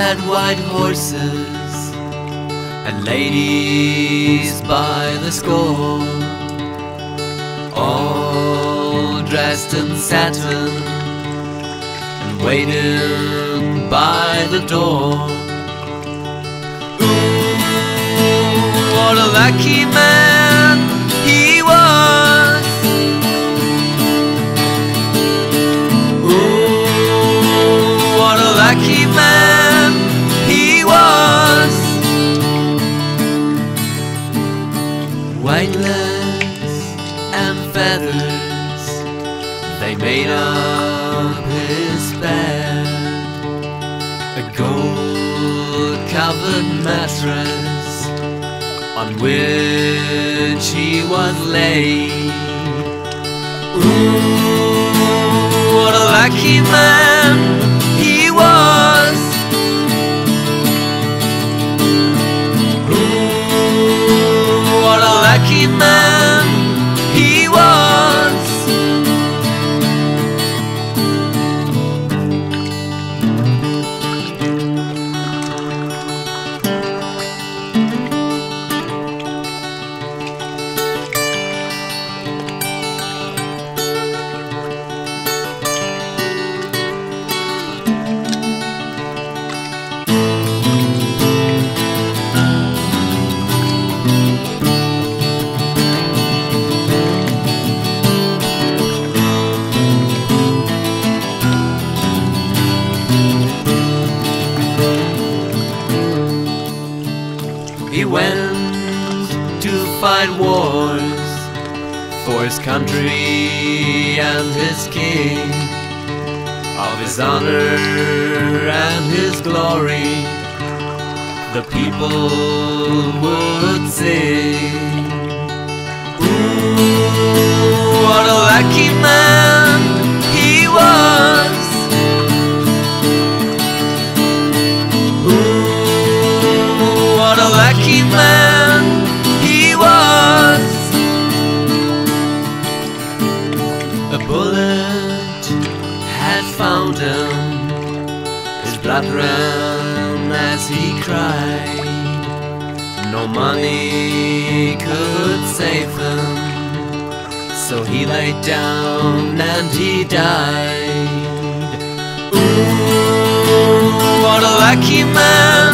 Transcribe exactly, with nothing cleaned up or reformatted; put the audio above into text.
had white horses and ladies by the score, all dressed in satin and waiting by the door. Ooh, what a lucky man he was. Ooh, what a lucky man he was. White lace and feathers, they made up his bed, a gold-covered mattress on which he was laid. Ooh, what a lucky man he was. Ooh, what a lucky man he was. He went to fight wars for his country and his king, of his honor and his glory the people would sing. Ooh, what a lucky man he was. Lucky man he was. A bullet had found him, his blood ran as he cried, no money could save him, so he lay down and he died. Ooh, what a lucky man.